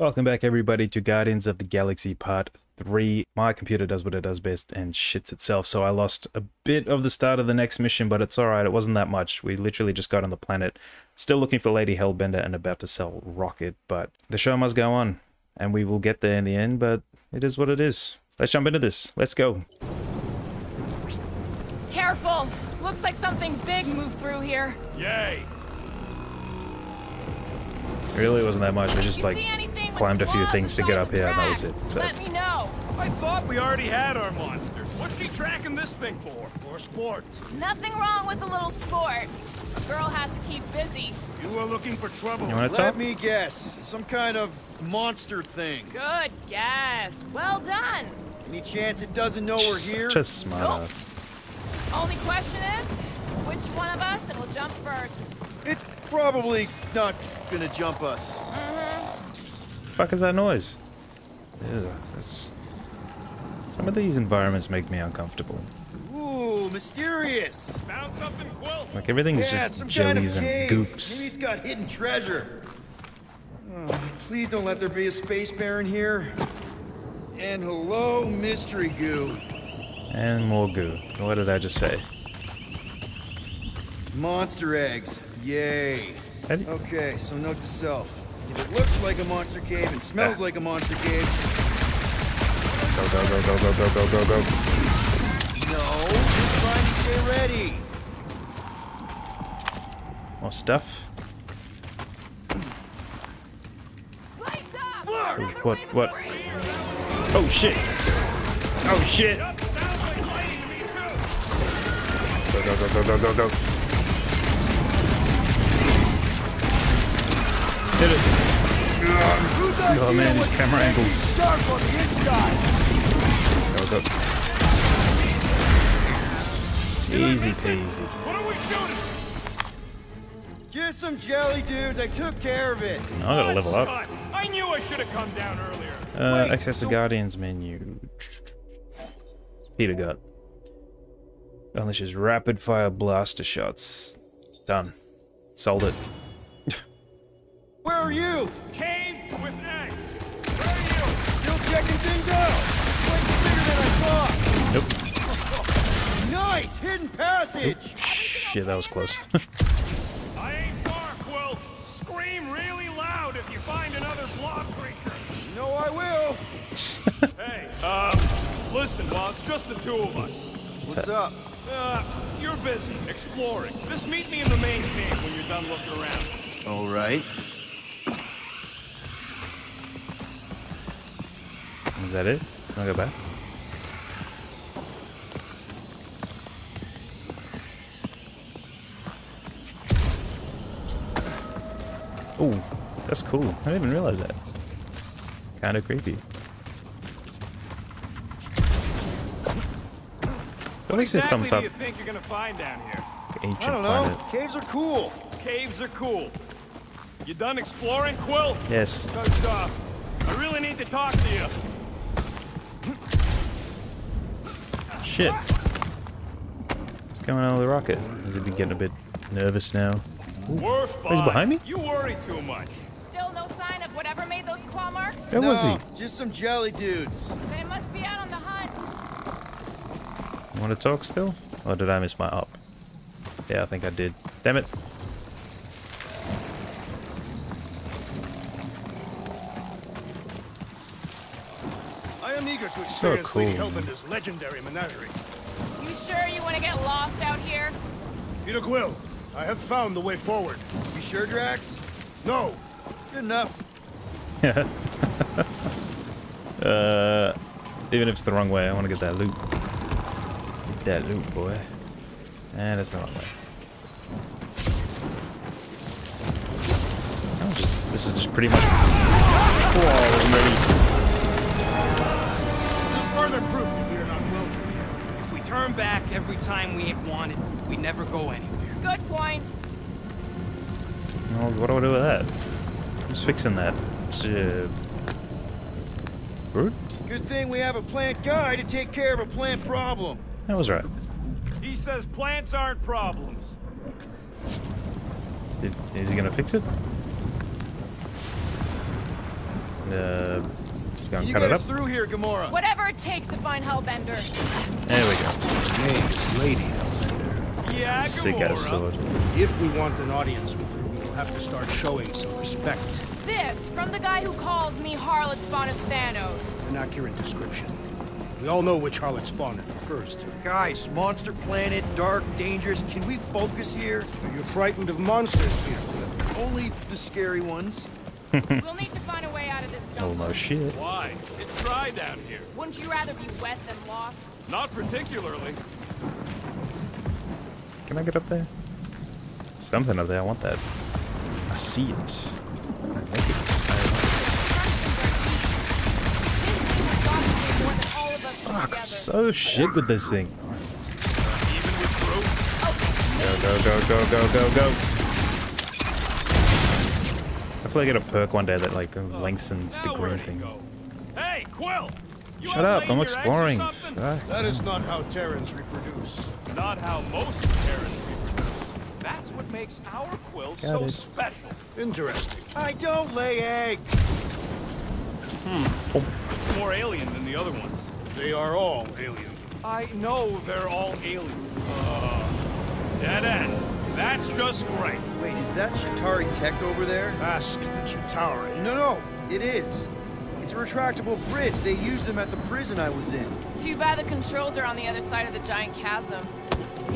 Welcome back everybody to Guardians of the Galaxy Part 3. My computer does what it does best and shits itself, so I lost a bit of the start of the next mission, but it's alright, it wasn't that much. We literally just got on the planet, still looking for Lady Hellbender and about to sell Rocket, but the show must go on, and we will get there in the end, but it is what it is. Let's jump into this. Let's go. Careful! Looks like something big moved through here. Yay! It really wasn't that much, we just like climbed a few things to get up here and that was it. So. Let me know. I thought we already had our monsters. What's she tracking this thing for? For sport. Nothing wrong with a little sport. A girl has to keep busy. You are looking for trouble. Let me guess. Some kind of monster thing. Good guess. Well done. Any chance it doesn't know we're here? Just smart ass. Only question is, which one of us will jump first? It's probably not gonna jump us. The fuck is that noise? Ew, that's... Some of these environments make me uncomfortable. Ooh, mysterious. Found something, Quill. Like everything is just jellies kind of and goops. Maybe it's got hidden treasure. Oh, please don't let there be a space baron here. And hello, mystery goo. And more goo. What did I just say? Monster eggs. Yay. Okay, so note to self. If it looks like a monster cave and smells like a monster cave. Go, go, go, go, go, go, go, go, go. No, just trying to stay ready. More stuff. What? Oh shit. Oh shit. Go, go, go, go, go, go, go. Hit it. Oh man, his camera angles. Easy peasy. What are we doing? Just some jelly dudes. I took care of it. I gotta level up. I knew I should have come down earlier. Access the Guardians menu. Peter got. Unleashes rapid fire blaster shots. Done. Sold it. Where are you? Cave with X. Where are you? Still checking things out. What's bigger than I thought? Nope. Oh, nice hidden passage. Nope. Shit, that was close. I ain't far, Quill. Scream really loud if you find another blob creature. No, I will. Hey, listen, well, it's just the two of us. What's up? You're busy exploring. Just meet me in the main cave when you're done looking around. All right. Is that it? Can I go back? Oh, that's cool. I didn't even realize that. Kind of creepy. What exactly do you think you're gonna find down here? Ancient I don't know. Planet. Caves are cool. Caves are cool. You done exploring, Quill? Yes. Because, I really need to talk to you. Shit. What's going on with the rocket? Is it getting a bit nervous now? Ooh, he's behind me? You worry too much. Still no sign of whatever made those claw marks? Where was he? Just some jelly dudes. They must be out on the hunt. You want to talk still? Or did I miss my up? Yeah, I think I did. Damn it. So cool. Lady Hellbender's legendary menagerie. You sure you want to get lost out here? Peter Quill, I have found the way forward. You sure, Drax? No. Good enough. Even if it's the wrong way, I want to get that loot. Get that loot, boy. And it's the wrong way. This is just pretty much. Whoa, further proof that we are not broken. If we turn back every time we ain't wanted, we never go anywhere. Good point. Well, what do I do with that? Who's fixing that? Groot? Good thing we have a plant guy to take care of a plant problem. That was right. He says plants aren't problems. Is he gonna fix it? Gonna cut it up. Through here, Gamora. Whatever it takes to find Hellbender. There we go. Her name is Lady Hellbender. Yeah, sick ass sword. If we want an audience with her, we will have to start showing some respect. This from the guy who calls me Harlot Spawn of Thanos. An accurate description. We all know which Harlot Spawn it refers to. Guys, monster planet, dark, dangerous. Can we focus here? Are you frightened of monsters, Peter Quill? Only the scary ones. We'll need to find a way out of this jungle. Oh no shit. Why? It's dry down here. Wouldn't you rather be wet than lost? Not particularly. Can I get up there? Something up there, I want that. I see it. I like it. Fuck, I'm so shit with this thing. Go. Hopefully I get a perk one day that like lengthens the green thing. Hey, Quill! Shut up, I'm exploring. That is not how Terrans reproduce. Not how most Terrans reproduce. That's what makes our Quill so special. Interesting. I don't lay eggs. It's more alien than the other ones. They are all alien. I know they're all alien. Dead end. That's just great. Wait, is that Chitauri tech over there? Ask the Chitauri. No, it is. It's a retractable bridge. They used them at the prison I was in. Too bad the controls are on the other side of the giant chasm.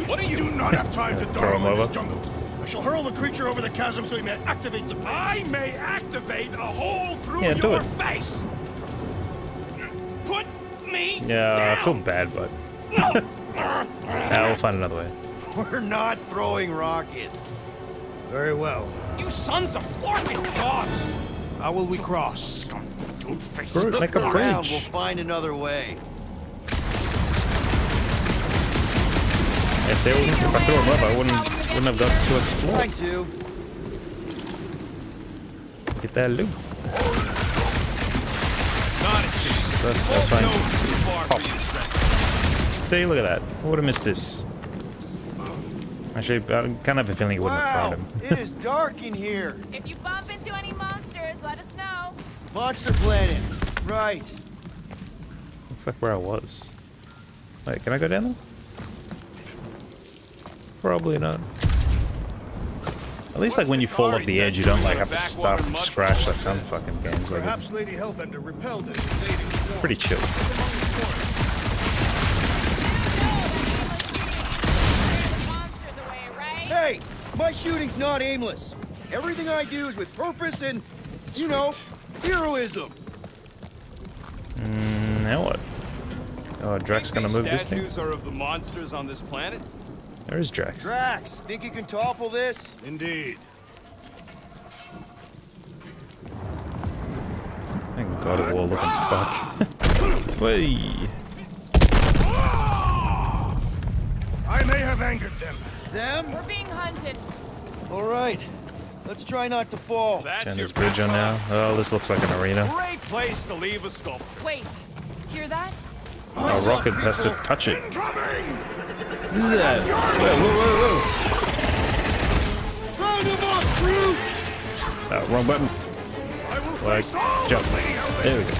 What do you do? Not have time to dawdle in this jungle. I shall hurl the creature over the chasm so he may activate the bridge. I may activate a hole through your face. Put me down. I feel bad, but we'll find another way. We're not throwing Rocket. Very well. You sons of flocking dogs! How will we cross? Don't face it. Look around, we'll find another way. I say, if I threw him up, I wouldn't have got to explore. I do. Get that loot. That's fine. Oh. See, look at that. I would have missed this. Actually, I kind of have a feeling you wouldn't have found him. It is dark in here. If you bump into any monsters, let us know. Monster planet. Right. Looks like where I was. Wait, can I go down there? Probably not. At least like when you fall off the edge, you don't like have to stop and scratch like some fucking games like that. Lady Hellbender repelled it. Pretty chill. Hey, my shooting's not aimless. Everything I do is with purpose and, you know, heroism. Now what? Oh, Drax gonna move this thing? Are of the monsters on this planet? There is Drax. Drax, think you can topple this? Indeed. Thank God, a war-looking fuck. Wait. I may have angered them. Them? We're being hunted. All right, let's try not to fall. That's this bridge on now. Oh, this looks like an arena. Great place to leave a sculpture. Wait, hear that? Oh, Rocket has to touch it. What is that? Whoa! Round him up, Groot! Wrong button. Jump. There we go.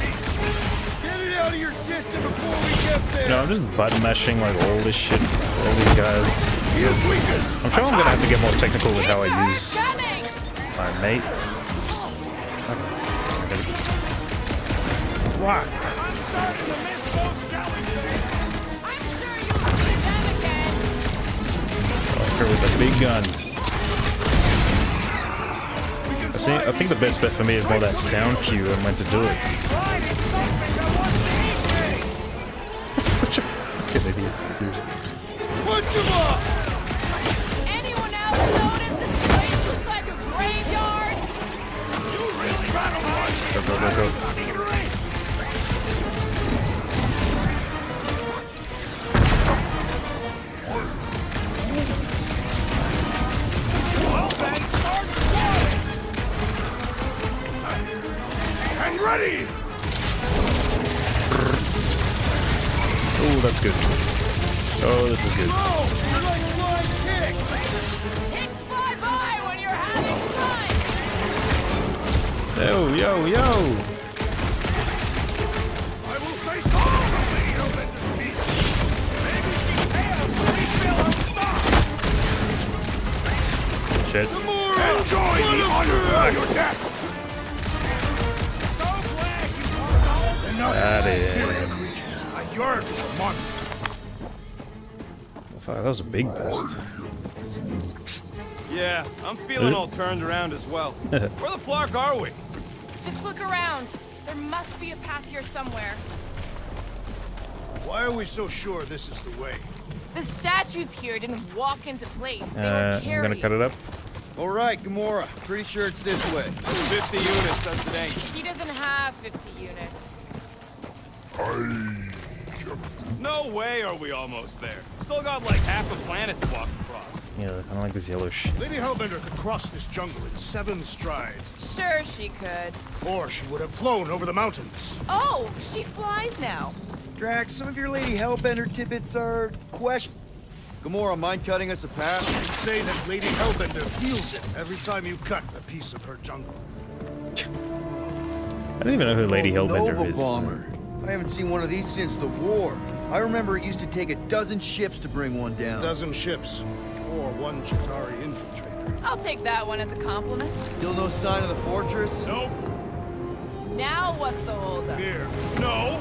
Get it out of your system before we get there. No, I'm just button mashing like all this shit, all these guys. I'm sure I'm gonna have to get more technical with how I use my mates. Wow. I'm starting to miss those challenges. I'm sure you'll see them again. Fucker with the big guns. I think the best bet for me is more that sound cue and when to do it. Such a fucking idiot, seriously. Punch him up! Go. And ready. Oh, that's good. Oh, this is good. Yo, yo, yo! Got it. I yearn for monsters. That was a big boost. Yeah, I'm feeling all turned around as well. Where the flark are we? Just look around. There must be a path here somewhere. Why are we so sure this is the way? The statues here didn't walk into place. They were carried. I'm gonna cut it up. All right, Gamora. Pretty sure it's this way. 50 units, that's it ain't. He doesn't have 50 units. No way are we almost there. Still got like half a planet to walk across. Yeah, I don't like this yellow shit. Lady Hellbender could cross this jungle in 7 strides. Sure she could. Or she would have flown over the mountains. Oh, she flies now. Drax, some of your Lady Hellbender tidbits are question. Gamora, mind cutting us a path? You say that Lady Hellbender feels it every time you cut a piece of her jungle. I don't even know who Lady Hellbender Nova is. Bomber. I haven't seen one of these since the war. I remember it used to take 12 ships to bring one down. 12 ships. Or 1 Chitauri infiltrator. I'll take that one as a compliment. Still no sign of the fortress? Nope. Now what's the holdup? Fear. No.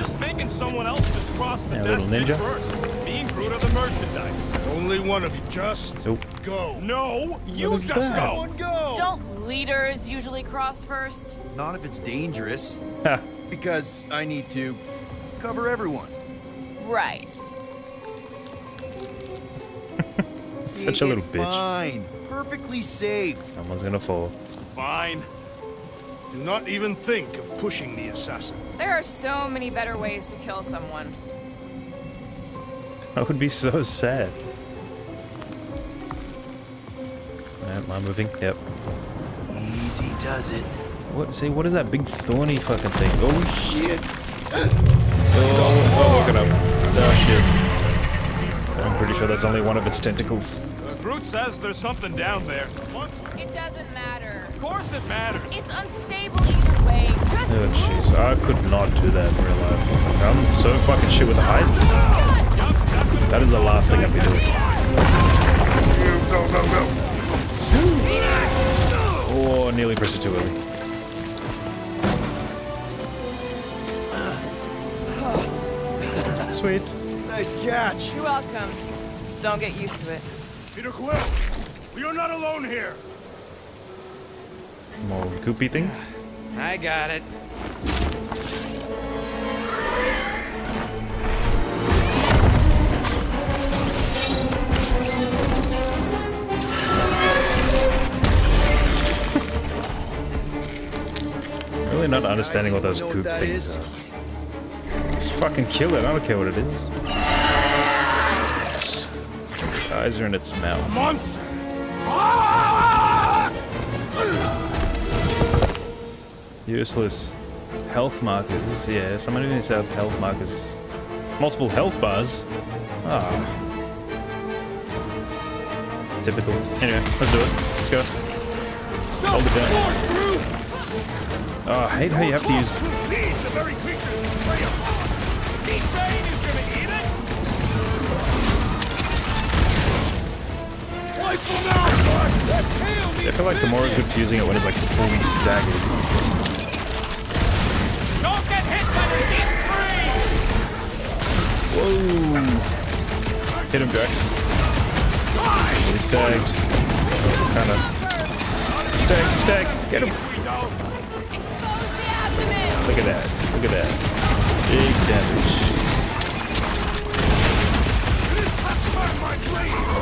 Just thinking someone else just crossed the desert first. Me and Groot are the merchandise. Only one of you. Just go. No, you just go. Go. Don't leaders usually cross first? Not if it's dangerous. Because I need to cover everyone. Right. Such a little bitch. Fine. Perfectly safe. Someone's gonna fall. Fine. Do not even think of pushing the assassin. There are so many better ways to kill someone. That would be so sad. Am I moving? Yep. Easy does it. What? See, what is that big thorny fucking thing? Oh shit! Oh, look at him! Oh shit! I'm pretty sure that's only one of its tentacles. Groot says there's something down there. It doesn't matter. Of course it matters. It's unstable either way. Just jeez, I could not do that in real life. I'm so fucking shit with the heights. That is the last thing I'd be doing. Go, go, go! Oh, nearly pressed it too early. Sweet. Nice catch. You're welcome. Don't get used to it. Peter Quill, we are not alone here. More goopy things. I got it. Really not understanding what those goop things are. Just fucking kill it. I don't care what it is. Its eyes are in its mouth. Monster! Useless. Health markers. Yeah, somebody needs to have health markers. Multiple health bars. Ah. Typical. Anyway, let's do it. Let's go. Hold it down. Oh, I hate how you have to use the very creatures in play. Is he saying he's gonna eat it? I feel like Gamora's good for using it when it's like fully staggered. Don't get hit by the deep freeze! Whoa! Hit him, Drax. Fully stagged. Kinda. Stag, stag! Get him! Look at that. Look at that. Big damage.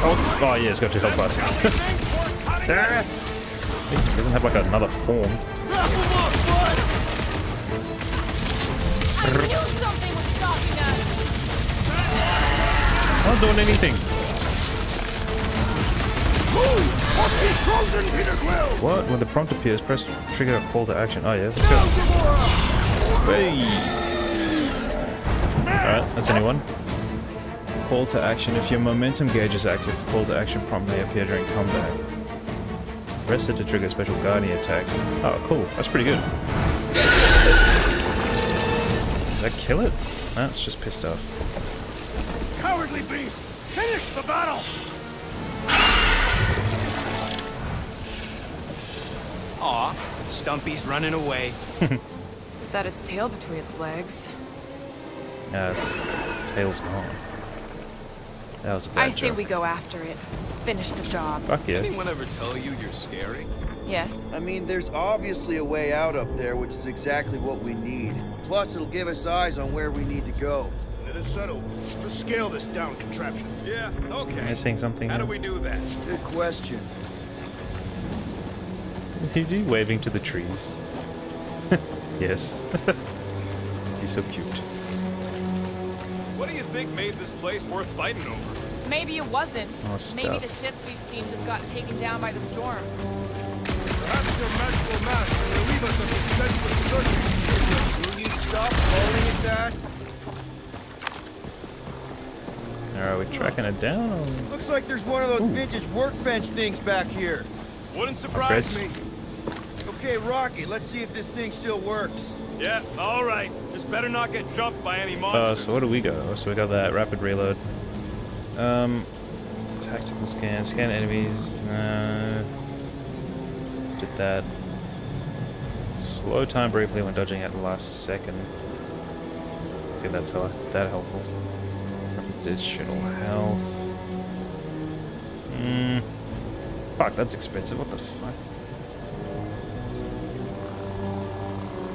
Oh, oh yeah, it's got 2 health bars. It doesn't have like another form. I'm not doing anything. What? When the prompt appears, press trigger or call to action. Oh yeah, let's go. Hey. Alright, that's anyone. Call to action. If your momentum gauge is active, call to action prompt may appear during combat. Press it to trigger a special Guardian attack. Oh, cool. That's pretty good. Did I kill it? Nah, it's just pissed off. Cowardly beast! Finish the battle! Aw, Stumpy's running away. Except that its tail between its legs. Tail's gone. That was a bad joke. I say we go after it. Finish the job. Fuck yeah. Did anyone ever tell you you're scary? Yes. I mean, there's obviously a way out up there, which is exactly what we need. Plus, it'll give us eyes on where we need to go. It is settled. Let's scale this down contraption. Yeah, okay. Missing something. How do we do that? Good question. Is he waving to the trees? Yes. He's so cute. What do you think made this place worth fighting over? Maybe it wasn't. Maybe the ships we've seen just got taken down by the storms. Perhaps your magical mask will relieve us of this senseless searching. Will you stop calling it that? Are we tracking it down? Looks like there's one of those vintage workbench things back here. Wouldn't surprise me. Okay, Rocky, let's see if this thing still works. Yeah, all right. Just better not get jumped by any monsters. So where do we go? So we got that rapid reload. Tactical scan. Scan enemies. Did that. Slow time briefly when dodging at the last second. I think that's that helpful. Additional health. Fuck, that's expensive. What the fuck?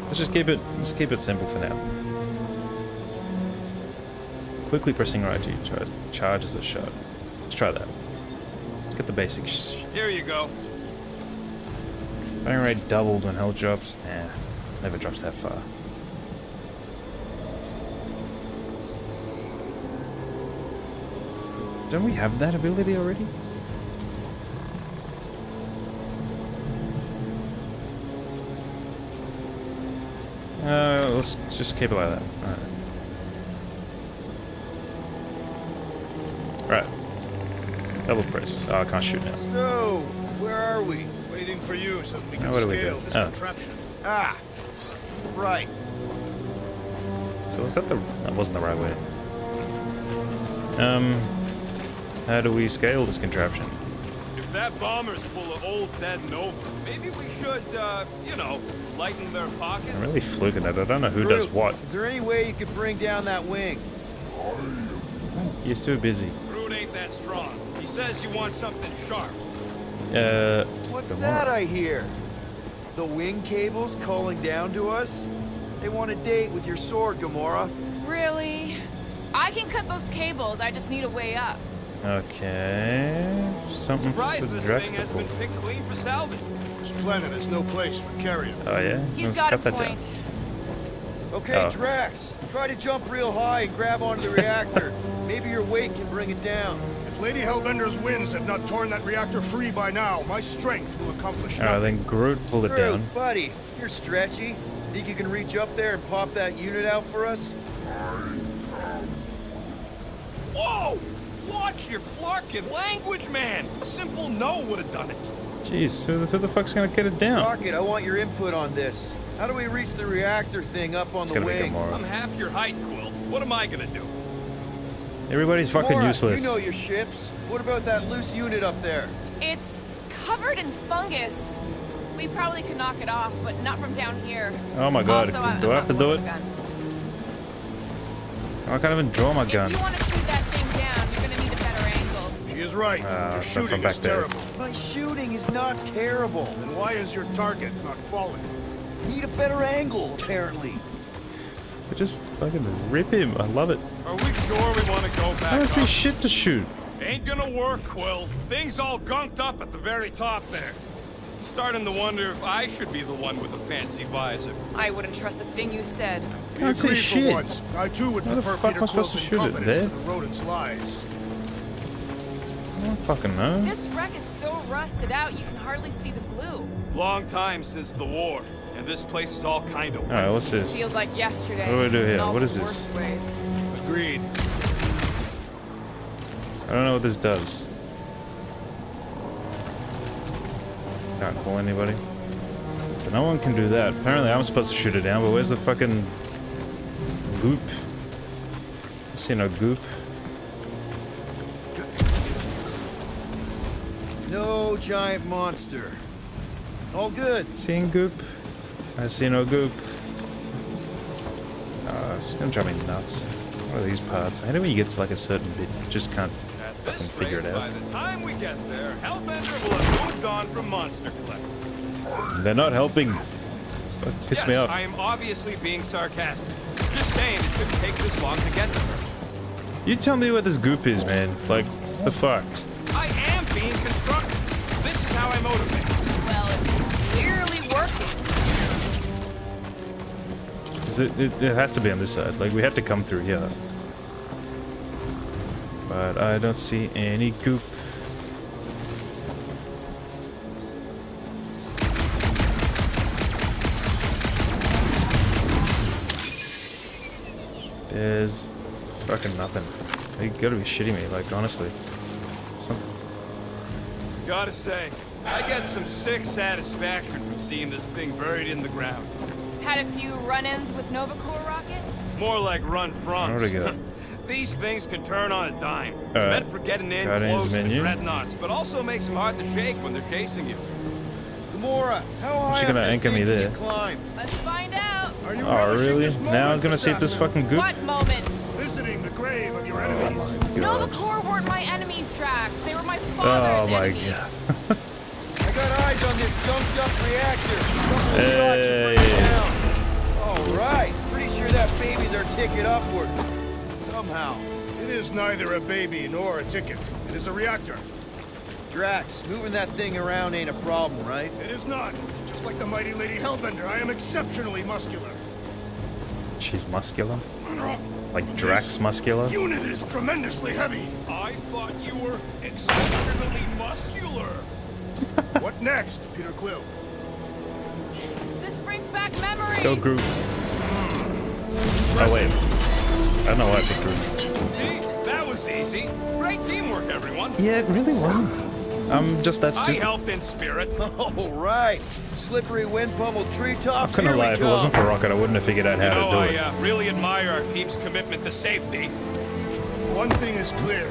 Let's just keep it. Let's keep it simple for now. Quickly pressing right to charge as a shot. Let's try that. Let's get the basics. Here you go. Firing rate doubled when health drops. Nah, never drops that far. Don't we have that ability already? Let's just keep it like that. Alright. Double press. Oh, I can't shoot now. So, where are we? Waiting for you so that we can scale this contraption. Ah! Right. So was that the... That wasn't the right way. How do we scale this contraption? If that bomber's full of old dead Nova, maybe we should, you know, lighten their pockets. I'm really fluking at it. I don't know who does what. Is there any way you could bring down that wing? He's too busy. Groot ain't that strong. He says you want something sharp. What's that I hear? The wing cables calling down to us? They want a date with your sword, Gamora. Really? I can cut those cables. I just need a way up. Okay. Something surprised this thing has been picked clean for salvage. This planet is no place for carrion. Oh yeah. He's got a point. Okay, Drax, try to jump real high and grab onto the reactor. Maybe your weight can bring it down. If Lady Hellbender's winds have not torn that reactor free by now, my strength will accomplish nothing. All right, then Groot pulled it down. Buddy, you're stretchy. Think you can reach up there and pop that unit out for us? Whoa! Watch your flarkin' language, man! A simple no would have done it. Jeez, who the fuck's gonna get it down? Rocket, I want your input on this. How do we reach the reactor thing up on the wing? I'm half your height, Quill. What am I gonna do? Everybody's fucking useless. You know your ships. What about that loose unit up there? It's covered in fungus. We probably could knock it off, but not from down here. Oh my god, also, do I have to do it? I can't even draw my guns. If you want to shoot that thing down, you're going to need a better angle. She is right. Your shooting is terrible. My shooting is not terrible. Then why is your target not falling? You need a better angle, apparently. I just fucking rip him. I love it. Are we sure we want to go back? I don't see shit to shoot. Ain't gonna work, Quill. Things all gunked up at the very top there. Starting to wonder if I should be the one with a fancy visor. I wouldn't trust a thing you said. Can't say shit. Once. I too would prefer Peter Quill's incompetence to the rodent's lies. I don't fucking know. This wreck is so rusted out you can hardly see the blue. Long time since the war, and this place is all kind of. Alright, what's this? Feels like yesterday. What do I do here? What is this? Agreed. I don't know what this does. Can't call anybody. So no one can do that. Apparently I'm supposed to shoot it down, but where's the fucking goop? I see no goop. No giant monster. All good. Seeing goop. I see no goop. It's gonna drive me nuts. What are these parts? I hate it when you get to like a certain bit, you just can't fucking figure it out. By the time we get there, Hellbender will have moved on from Monster Collector. They're not helping. Piss me off. I am obviously being sarcastic. Just saying it shouldn't take this long to get to her. You tell me where this goop is, man. Like, the fuck? I am being constructive. This is how I motivate. Well, it's clearly working. Is it has to be on this side. Like, we have to come through here. But I don't see any goop. There's fucking nothing. You gotta be shitting me, like, honestly. Something. Gotta say, I get some sick satisfaction from seeing this thing buried in the ground. Had a few run-ins with Nova Corps, Rocket? More like run-fronts. These things can turn on a dime. Meant for getting in close to dreadnoughts, but also makes them hard to shake when they're chasing you. Gamora, how high up this thing can you climb? Let's find out. Oh, really? Now I'm gonna see if this fucking goop. What moment? Visiting the grave of your enemies. Oh, Nova Corps weren't my enemies, Drax. They were my father's enemies. Oh my god. I got eyes on this dumped up reactor. Hey. Alright. Pretty sure that baby's our ticket upward. Somehow. It is neither a baby nor a ticket. It is a reactor. Drax, moving that thing around ain't a problem, right? It is not. Just like the mighty Lady Hellbender, I am exceptionally muscular. She's muscular? Like Drax muscular? This unit is tremendously heavy. I thought you were exceptionally muscular. What next, Peter Quill? This brings back memories. Go Groot. Oh wait. I don't know why I picked Groot. See? That was easy. Great teamwork, everyone. Yeah, it really wasn't. I'm just that stupid. I helped in spirit. All right. Slippery wind pummeled treetops. I'm gonna lie, if it wasn't for Rocket, I wouldn't have figured out how to do it. I really admire our team's commitment to safety. One thing is clear.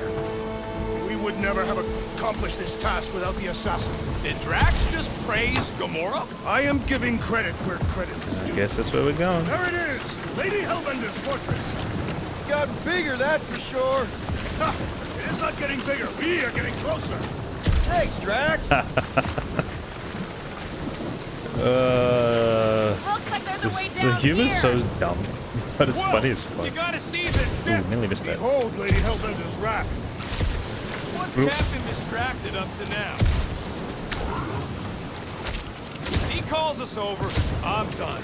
We would never have accomplished this task without the assassin. Did Drax just praise Gamora? I am giving credit where credit is due. I guess that's where we're going. There it is. Lady Hellbender's fortress. It's gotten bigger, that's for sure. Ha! It is not getting bigger. We are getting closer. Thanks, Drax. Looks like there's a way down the humor's so dumb, but it's funny as fuck. You gotta see this ship. Ooh, nearly missed that. Behold, Lady Hellbender's raft. What's Captain distracted up to now? He calls us over. I'm done.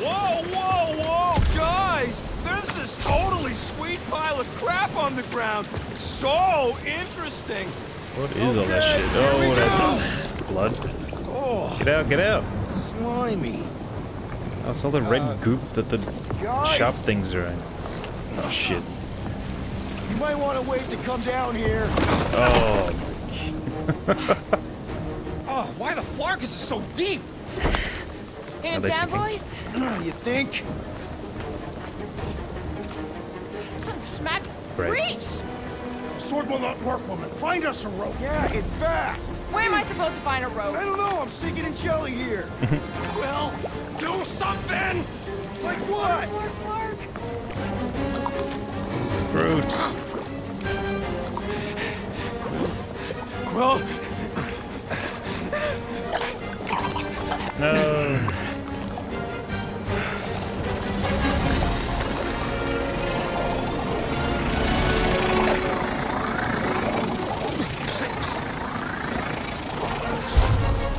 Whoa, whoa, whoa, guys! There's this totally sweet pile of crap on the ground. So interesting. What is all that shit? Oh, that's blood. Oh, get out, get out. Slimy. I saw the red goop that the sharp things are in. Oh, shit. You might want to wait to come down here. Oh, oh, why the flarkus is so deep? Hands down, boys? You think? Some smack. Reach! Sword will not work, woman. Find us a rope. Yeah, it fast. Where am I supposed to find a rope? I don't know. I'm sinking in jelly here. Well, do something. Like what? Groot. Quill. No.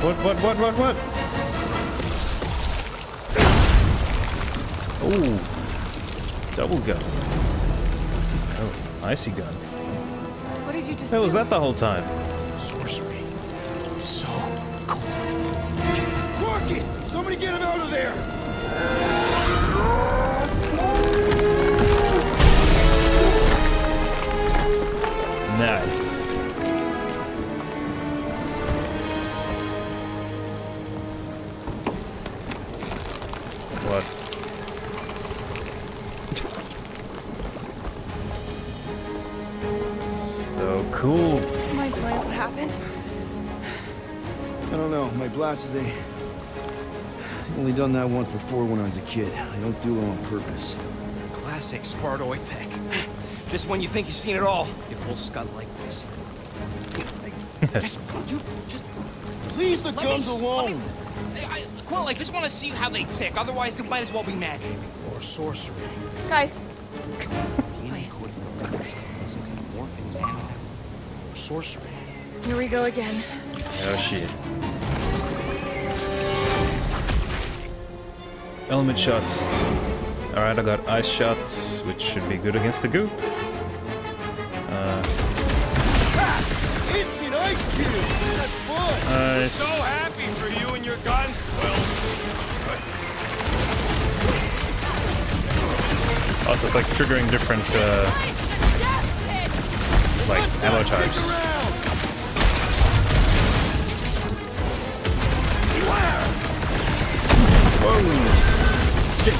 What? Oh, double gun. Oh, icy gun. What did you just do? Was that the whole time? Sorcery. So cold. Rocket! Somebody get him out of there! Nice. Cool. Mind telling us what happened? I don't know. My blasters, they... I've only done that once before when I was a kid. I don't do it on purpose. classic Spartoid tech. Just when you think you've seen it all, it pulls stunt like this. Just please, the guns alone. Quill, I just want to see how they tick. Otherwise, it might as well be magic or sorcery. Guys. Sorcery. Here we go again. Oh shit. Element shots. Alright, I got ice shots, which should be good against the goop. It's an ice cube! That's fun! I'm so happy for you and your guns, Quill. Also, it's like triggering different like ammo types. Whoa! Shit. Do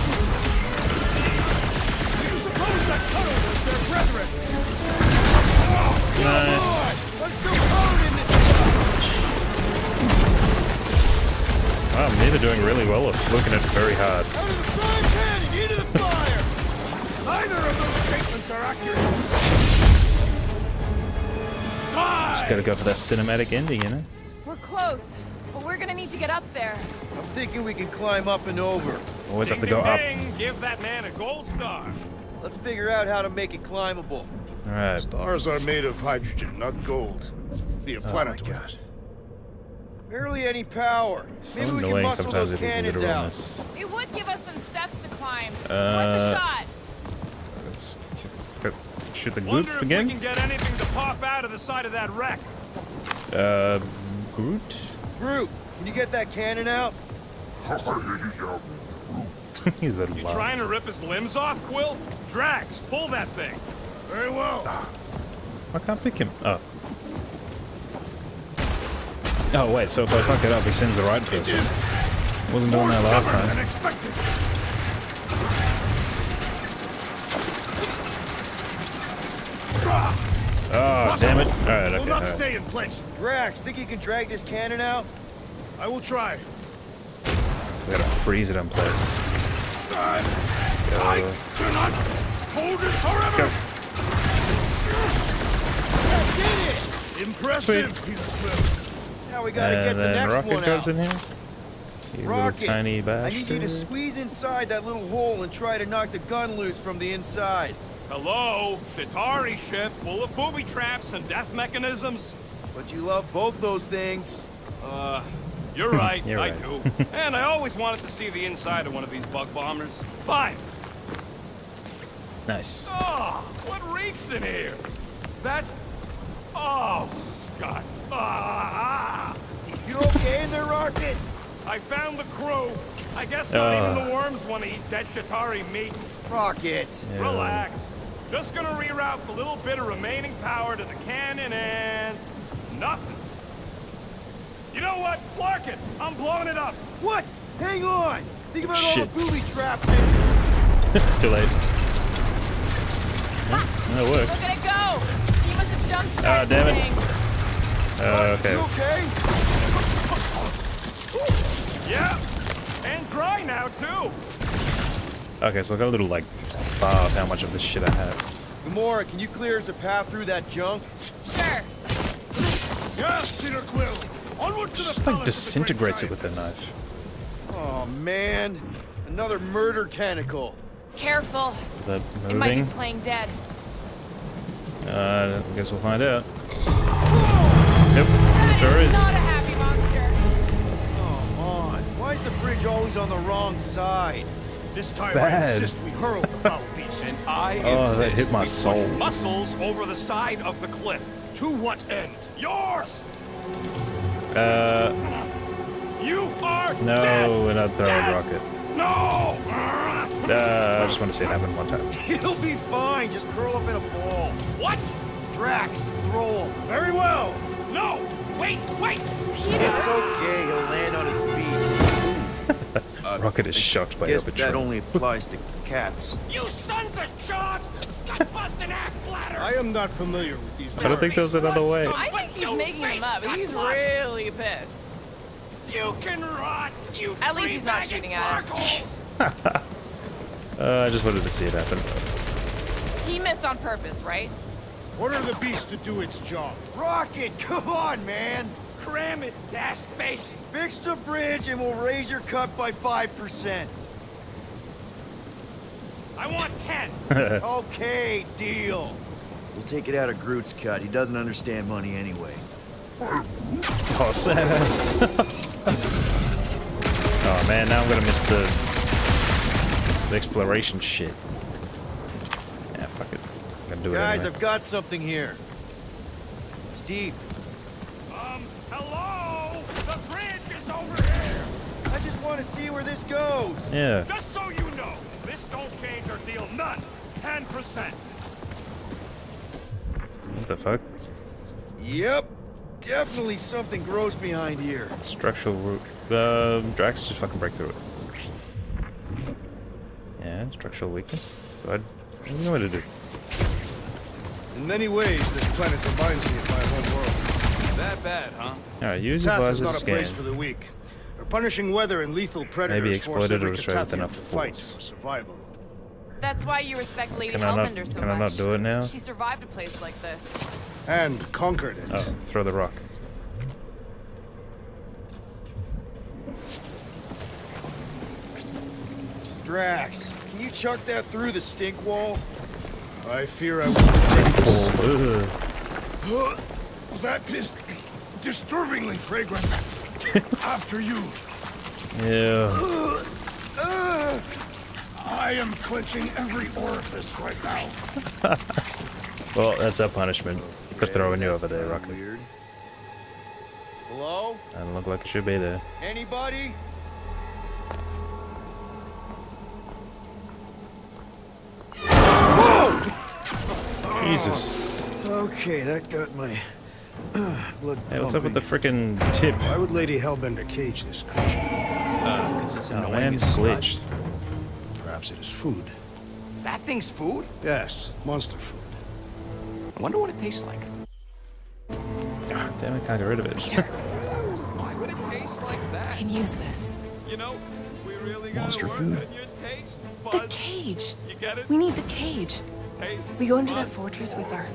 you suppose that cuddle was their brethren? Nice. I'm still cold in this. Wow, I'm neither doing really well or looking at it very hard. Out of the frying pan and into the fire! Neither of those statements are accurate. Just gotta go for that cinematic ending, you know? We're close, but we're gonna need to get up there. I'm thinking we can climb up and over. Always have to go up. Give that man a gold star. Let's figure out how to make it climbable. Alright. Stars are made of hydrogen, not gold. It's be a planetoid. Barely any power. Maybe we can muscle those cannons out. It would give us some steps to climb. Worth a shot. Let's shoot the Groot again. We can get anything to pop out of the side of that wreck. Groot? Groot, can you get that cannon out? He's a You trying to rip his limbs off, Quill? Drax, pull that thing. Very well. I can't pick him up. Oh wait, so if I fuck it up, he sends the right person. Wasn't doing that last time. Oh, damn it. Alright, okay. Will not stay in place. Drax, think you can drag this cannon out? I will try. We gotta freeze it in place. I cannot hold it forever! I did it! Impressive, Peter Quill. Now we gotta get the next Rocket one goes out. In here. You Rocket, tiny bastard. I need you to squeeze inside that little hole and try to knock the gun loose from the inside. Hello, Chitauri ship full of booby traps and death mechanisms. But you love both those things. You're right, you're right. I do. And I always wanted to see the inside of one of these bug bombers. Fine. Nice. Oh, what reeks in here? That's... Oh, Scott. Ah. You okay in there, Rocket? I found the crew. I guess not even the worms want to eat dead Chitauri meat. Rocket. Yeah. Relax. Just gonna reroute the little bit of remaining power to the cannon and... nothing. You know what? Flark it! I'm blowing it up! What? Hang on! Think about all the booby traps in... Too late. That worked. We're gonna go! He must have jump-started the thing. Okay. You okay? Yeah! And dry now, too! Okay, so I got a little, like, bar of how much of this shit I have. Gamora, can you clear us a path through that junk? Sure. Yes, Peter Quill. Onward to the palace. Just, like, disintegrates it with the knife. Oh, man. Another murder tentacle. Careful. Is that moving? It might be playing dead. I guess we'll find out. Whoa. Yep, that sure is. Not a happy monster. Come on. Why is the bridge always on the wrong side? This time I insist we hurl the foul beast. And I insist that hit my soul. Push muscles over the side of the cliff. To what end? Yours! You are No, we're not throwing Rocket. No! I just want to see it happen one time. It'll be fine. Just curl up in a ball. What? Drax, throw him. Very well. No! Wait, wait! Peter. It's okay. He'll land on his feet. Rocket is shocked by the that only applies to cats. You sons of sharks! Scut-busting ass bladders! I am not familiar with these words. I don't think there's another way. I think he's making him up, and he's really pissed. You can rot, you At least he's not shooting at us. I just wanted to see it happen. He missed on purpose, right? Order the beast to do its job. Rocket, come on, man! Cram it, fast face! Fix the bridge and we'll raise your cut by 5%. I want 10! Okay, deal. We'll take it out of Groot's cut. He doesn't understand money anyway. Oh, Samus. Oh, man, now I'm going to miss the exploration shit. Yeah, fuck it. I'm going to do it anyway. Guys, I've got something here. It's deep. Hello? The bridge is over here. I just want to see where this goes. Yeah. Just so you know, this don't change or deal none. 10%. What the fuck? Yep. Definitely something gross behind here. Structural root. Drax, just fucking break through it. Yeah, structural weakness. I don't know what to do. In many ways, this planet reminds me of my home world. That bad, huh? Alright, use your buzzer to scan. Place for the weak. Or punishing weather and lethal predators force every Catathian to fight for survival. That's why you respect Lady Hellbender so much. Can I not do it now? She survived a place like this. And conquered it. Oh, throw the rock. Drax, can you chuck that through the stink wall? I fear I will. That is disturbingly fragrant. After you. Yeah. I am clenching every orifice right now. Well, that's our punishment. Could throw you over there, Rocket. Weird. Hello? Doesn't look like it should be there. Anybody? Whoa! Jesus. Okay, that got my blood. Hey, what's up with the frickin' tip? Why would Lady Hellbender cage this creature? Because it's an annoying glitch. Perhaps it is food. That thing's food? Yes, monster food. I wonder what it tastes like. Oh, damn, I can't get rid of it. Why would it taste like that? I can use this. You know, we really monster gotta food. Work on your taste buds. The cage. You get it? We need the cage. Taste we go into that fortress with our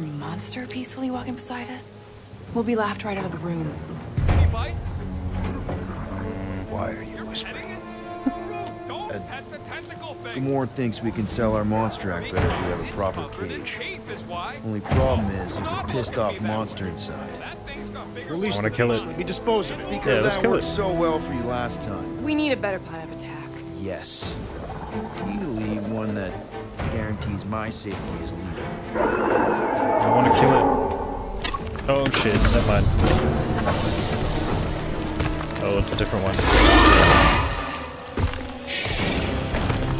monster peacefully walking beside us. We'll be laughed right out of the room. Any bites? Why are you whispering? The more things we can sell our monster act better if we have a proper cage. Only problem is there's a pissed off monster inside. Release the beast, let me dispose of it. Because that worked so well for you last time. We need a better plan of attack. Yes. Ideally one that guarantees my safety as leader. I want to kill it. Oh shit, never mind. Oh, it's a different one.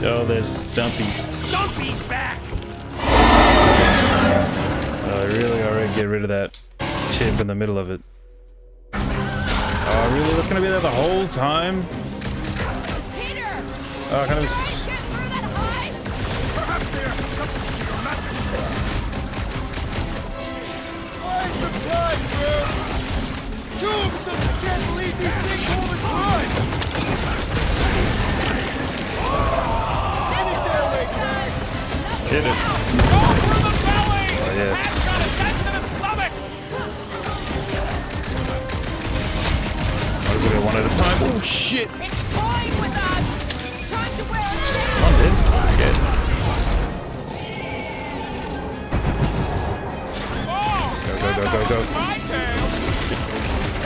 Oh, there's Stumpy. Stumpy's back! Oh, I really already get rid of that tip in the middle of it. Oh, really? That's gonna be there the whole time? Peter! Oh, kind of. Where's the blood, bro? Shoot! So you can't leave these things all the time! Hit it. Oh, yeah. I'm gonna go one at a time. Oh, shit. I'm dead. Good. Go, go, go, go, go.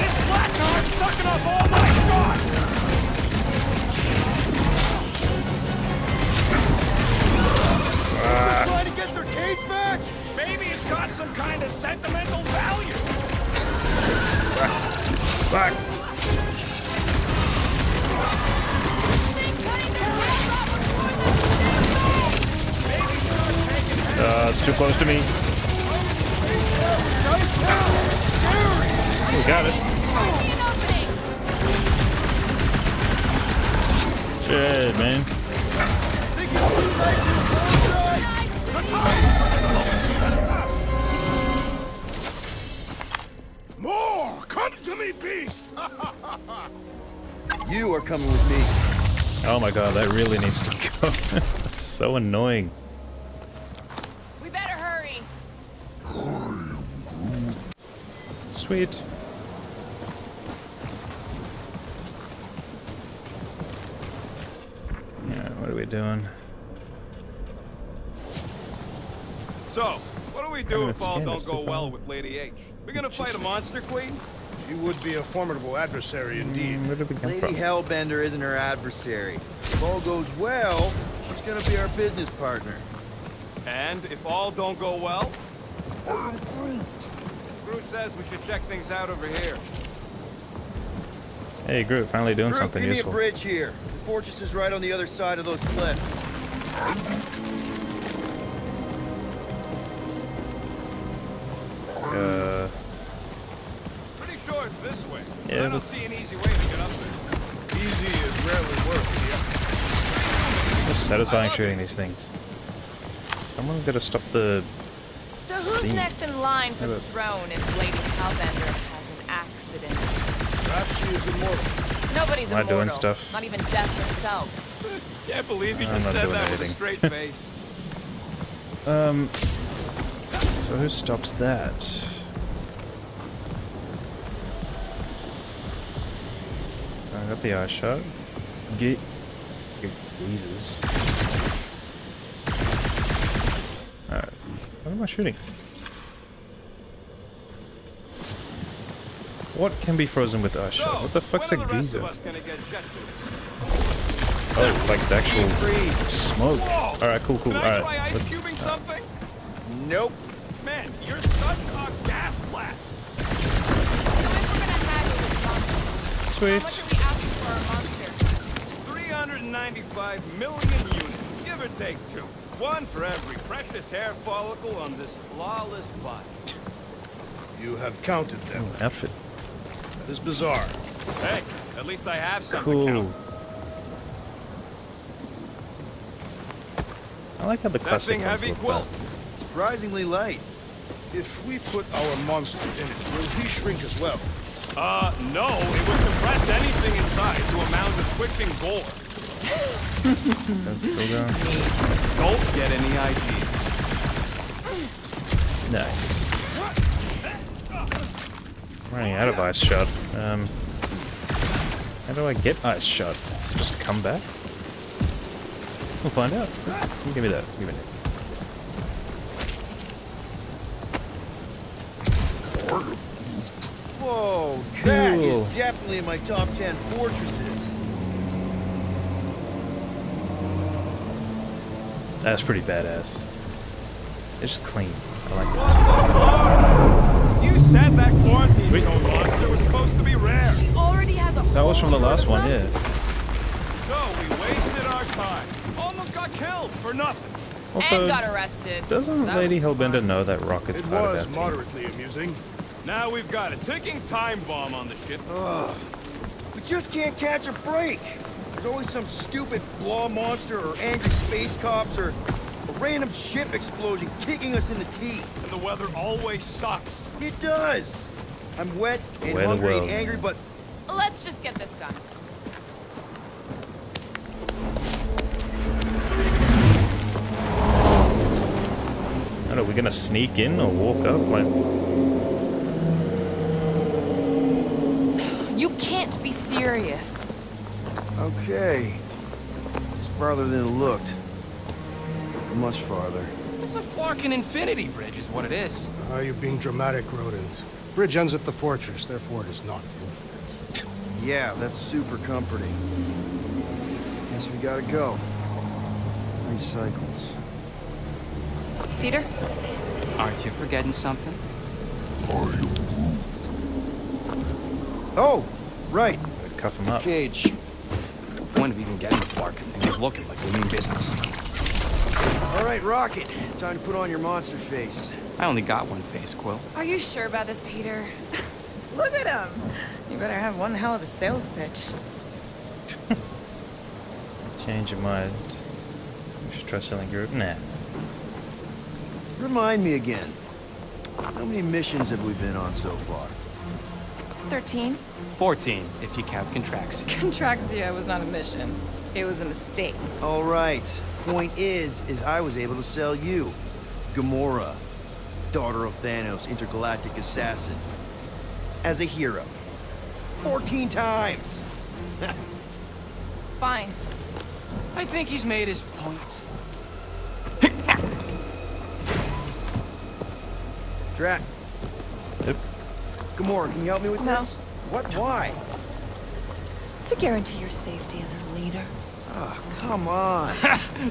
This black card sucking up all my shots. Trying to get their cage back? Maybe it's got some kind of sentimental value. Back. It's too close to me. We got it. Shit, man. More! Come to me, beast! You are coming with me. Oh my god, that really needs to go. That's so annoying. Sweet. Yeah, what are we doing? So, what do we do if all don't go well with Lady H? We're gonna fight a monster queen? She would be a formidable adversary indeed. Lady Hellbender isn't her adversary. If all goes well, she's gonna be our business partner. And if all don't go well? I'm Groot. Groot says we should check things out over here. Hey Groot, finally doing something useful. Groot, give me a bridge here. The fortress is right on the other side of those cliffs. Pretty sure it's this way. Yeah, I don't see an easy way to get up there. Easy is rarely worth it. It's just satisfying shooting these things. Someone's got to stop the So who's next in line for the throne if Lady Hellbender has an accident? Perhaps she is immortal. Nobody's immortal. Doing stuff. Not even death herself. Can't believe you just said that with a straight face. So who stops that? I got the eye shot. Jesus. What am I shooting? What can be frozen with ice shot? What the fuck's a geyser? Oh, like the actual smoke. Alright, cool, cool. Alright. Ice cubing something? Nope. Man, you're such a gas flat. Sweet. 395 million units, give or take two. One for every precious hair follicle on this flawless body. You have counted them. Oh, outfit. That is bizarre. Hey, at least I have something to count. I like how the classic thing heavy quilt. Surprisingly light. If we put our monster in it, will he shrink as well? No. It would compress anything inside to a mound of quickening gore. That's still going. Don't get any idea. Nice. I'm running out of ice shot. How do I get ice shot? Does it just come back? We'll find out. Give me that. Give me that. Whoa, that is definitely in my top 10 fortresses. That's pretty badass. It's clean. I like that. You said that quarantine zone monster was supposed to be rare. She already has a that was from the last one, yeah. So we wasted our time. Almost got killed for nothing. Also, and got arrested. Doesn't Lady Hellbender know that Rocket's part of that team? It was moderately amusing. Now we've got a ticking time bomb on the ship. Ugh. We just can't catch a break. There's always some stupid blah monster or angry space cops or a random ship explosion kicking us in the teeth. And the weather always sucks. It does. I'm wet and hungry and angry, but... Let's just get this done. I don't know, are we gonna sneak in or walk up? Like... You can't be serious. Okay. It's farther than it looked. Much farther. It's a flarkin' infinity bridge is what it is. You're being dramatic, Rodent. Bridge ends at the fortress, therefore it is not infinite. Yeah, that's super comforting. Guess we gotta go. 3 cycles. Peter? Aren't you forgetting something? Are you? Oh, right. I'd cuff him up. Cage. The point of even getting the flarkin' thing is looking like we mean business. All right, Rocket. Time to put on your monster face. I only got one face, Quill. Are you sure about this, Peter? Look at him. You better have one hell of a sales pitch. Change your mind. You should try selling Groot. Nah. Remind me again. How many missions have we been on so far? 13? 14, if you count Contraxia. Contraxia was not a mission. It was a mistake. All right. Point is I was able to sell you. Gamora, daughter of Thanos, intergalactic assassin. as a hero. 14 times! Fine. I think he's made his point. Drax. Yep. Gamora, can you help me with this? What? Why? To guarantee your safety as our leader. Oh, come on.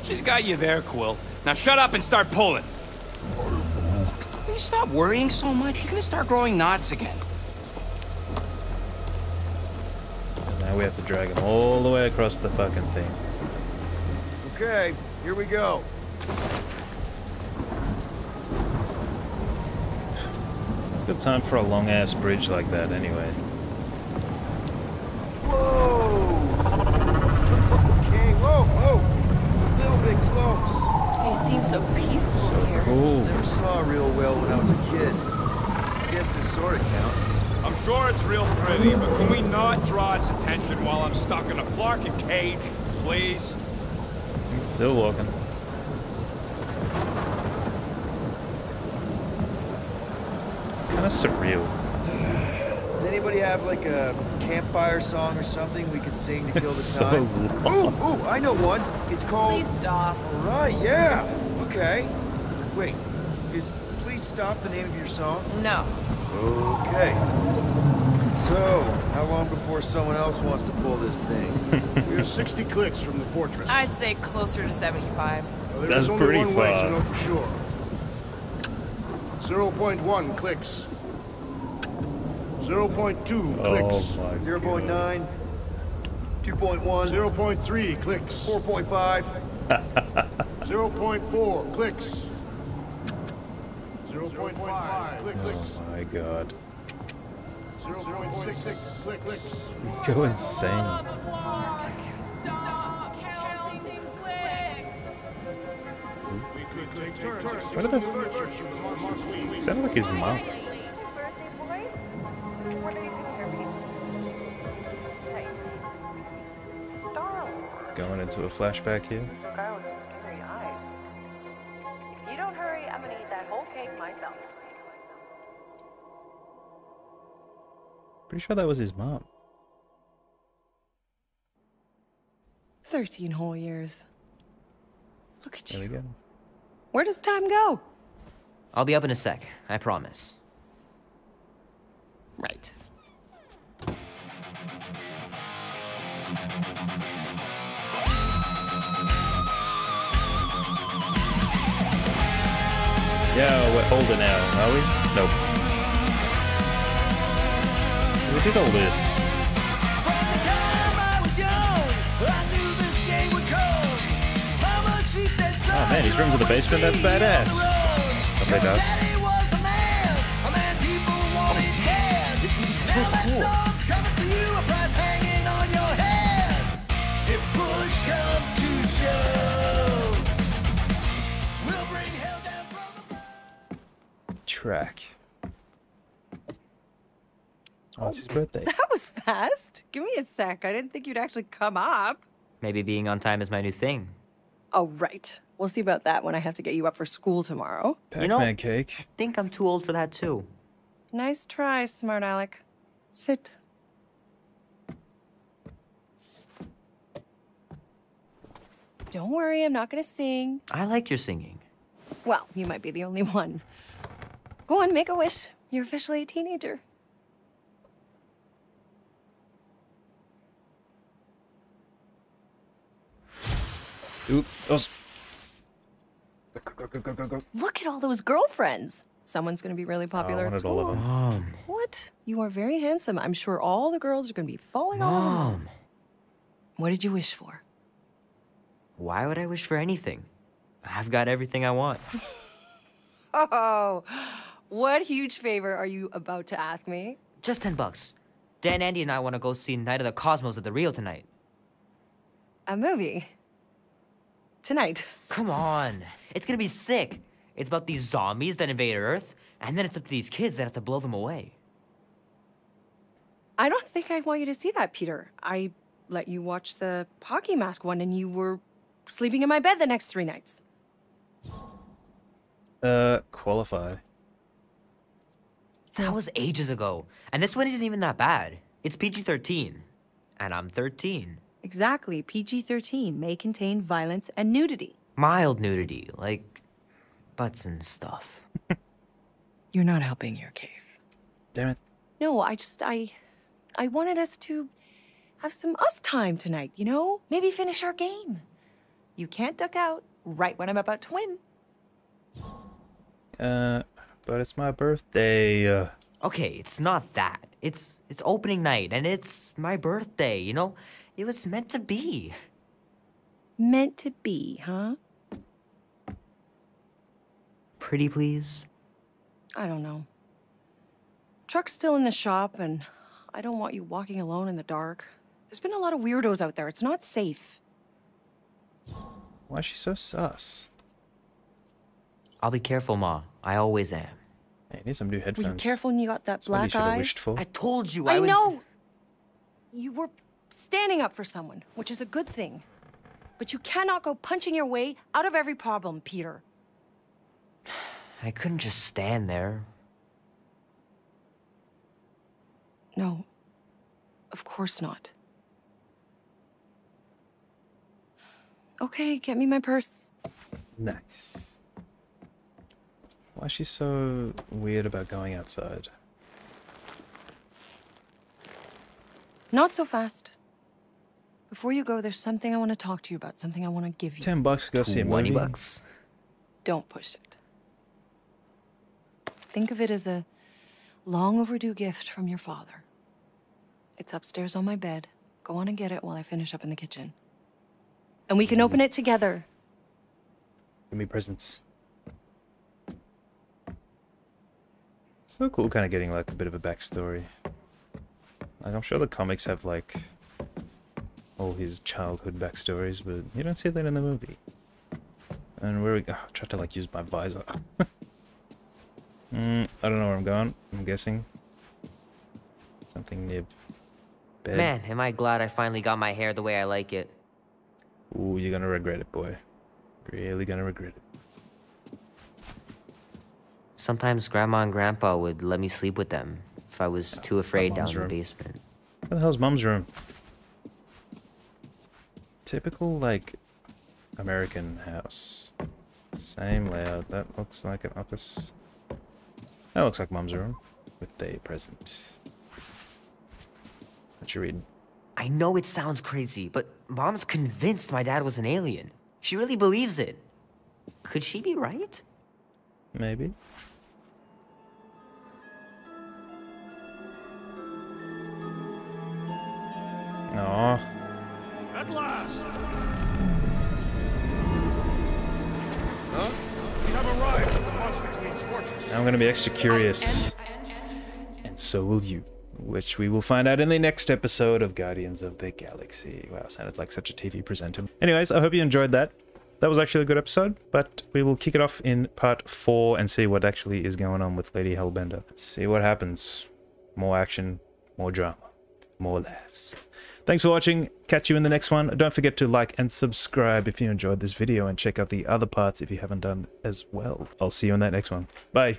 She's got you there, Quill. Now shut up and start pulling. Will you stop worrying so much? You're gonna start growing knots again. And now we have to drag him all the way across the fucking thing. Okay, here we go. It's good time for a long ass bridge like that, anyway. Seems so peaceful here. Cool. Never saw real well when I was a kid. I guess this sort of counts. I'm sure it's real pretty, but can we not draw its attention while I'm stuck in a flarkin' cage, please? It's still walking. It's kind of surreal. Does anybody have like a campfire song or something we could sing to kill the time? Ooh, I know one. It's called... Please Stop. All right, yeah. Okay. Wait, is Please Stop the name of your song? No. Okay. So, how long before someone else wants to pull this thing? We are 60 clicks from the fortress. I'd say closer to 75. Well, that's pretty far. There's only one way to know for sure. 0.1 clicks. 0.2 clicks. Oh 0.9. 2.1. 0.3 clicks. 4.5. 0.4 clicks. 0.5 clicks. Oh my god. 0.6 clicks. You go insane. What are those? It sounded like his mom. Going into a flashback here. The guy with the scary eyes. If you don't hurry, I'm gonna eat that whole cake myself. Pretty sure that was his mom. 13 whole years. Look at you. There we go. Where does time go? I'll be up in a sec. I promise. Right. Yeah, we're older now, are we? Nope. We did all this. From the time I was young, I knew this game would come. Mama, she said, son, oh man, these rooms in the basement, that's badass. Okay, dogs. This is so cool. If push comes to shove. Track. Oh, it's his birthday. That was fast. Give me a sec. I didn't think you'd actually come up. Maybe being on time is my new thing. Oh, right. We'll see about that when I have to get you up for school tomorrow. Pac-Man cake. I think I'm too old for that, too. Nice try, smart Alec. Sit. Don't worry, I'm not gonna sing. I like your singing. Well, you might be the only one. Go on, make a wish. You're officially a teenager. Go. Look at all those girlfriends. Someone's going to be really popular at school. Mom. What? You are very handsome. I'm sure all the girls are going to be falling all over. What did you wish for? Why would I wish for anything? I've got everything I want. Oh. What huge favor are you about to ask me? Just $10. Dan, Andy, and I want to go see Night of the Cosmos at the Rio tonight. A movie? Tonight? Come on. It's gonna be sick. It's about these zombies that invade Earth, and then it's up to these kids that have to blow them away. I don't think I want you to see that, Peter. I let you watch the hockey mask one, and you were sleeping in my bed the next 3 nights. Qualify. That was ages ago. And this one isn't even that bad. It's PG-13. And I'm 13. Exactly. PG-13 may contain violence and nudity. Mild nudity, like butts and stuff. You're not helping your case. Damn it. No, I wanted us to have some us time tonight, you know? Maybe finish our game. You can't duck out right when I'm about to win. But it's my birthday. Okay, it's not that. It's opening night, and it's my birthday, you know? It was meant to be. Meant to be, huh? Pretty please? I don't know. Truck's still in the shop, and I don't want you walking alone in the dark. There's been a lot of weirdos out there. It's not safe. Why is she so sus? I'll be careful, Ma. I always am. Hey, I need some new headphones. Were you careful when you got that black eye? Wished for. I told you I was... know! You were standing up for someone, which is a good thing. But you cannot go punching your way out of every problem, Peter. I couldn't just stand there. No, of course not. Okay, get me my purse. Nice. Why is she so weird about going outside? Not so fast. Before you go, there's something I want to talk to you about, something I want to give you. $10 to go see a movie. $20. Don't push it. Think of it as a long overdue gift from your father. It's upstairs on my bed. Go on and get it while I finish up in the kitchen. And we can open it together. Give me presents. So cool, kind of getting like a bit of a backstory. Like, I'm sure the comics have like all his childhood backstories, but you don't see that in the movie. And where we go, I tried to like use my visor. I don't know where I'm going. I'm guessing something near bed. Man, am I glad I finally got my hair the way I like it. Ooh, you're gonna regret it, boy. Really gonna regret it. Sometimes Grandma and Grandpa would let me sleep with them if I was too afraid down in the basement. What the hell's Mom's room? Typical, like, American house. Same layout. That looks like an office. That looks like Mom's room with a present. What you reading? I know it sounds crazy, but Mom's convinced my dad was an alien. She really believes it. Could she be right? Maybe. No. At last. Huh? We have arrived at the Monster Queen's fortress. Now I'm gonna be extra curious, and so will you, which we will find out in the next episode of Guardians of the Galaxy. Wow, sounded like such a TV presenter. Anyways, I hope you enjoyed that. That was actually a good episode, but we will kick it off in part 4 and see what actually is going on with Lady Hellbender. Let's see what happens. More action, more drama, more laughs. Thanks for watching. Catch you in the next one. Don't forget to like and subscribe if you enjoyed this video, and check out the other parts if you haven't done as well. I'll see you in that next one. Bye.